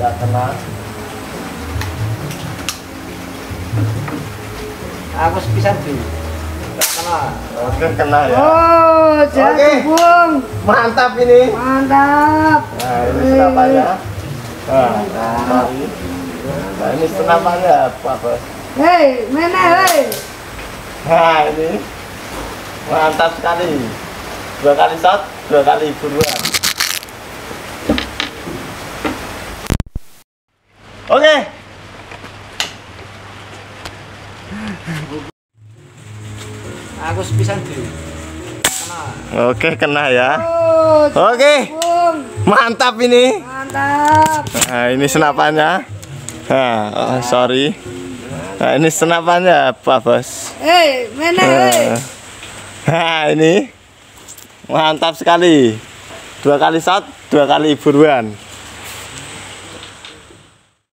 Tidak tenang. Aku sepisan dulu. Tidak kenal. Oke, kenal ya. Oh, oke, Bung. Mantap ini. Mantap. Nah, ini senapannya. Nah, ini senapannya apa, Bos? Hei, mana, hei. Nah, ini. Mantap sekali. 2 kali shot, 2 kali buruan. Oke. Aku sepisan dulu. Oke, kena ya. Oke. Mantap ini. Mantap. Nah, ini senapannya. Nah, oh, sorry. Nah, ini senapannya apa, Bos? Hei, mana, hei. Nah, ini. Mantap sekali. 2 kali shot, 2 kali buruan.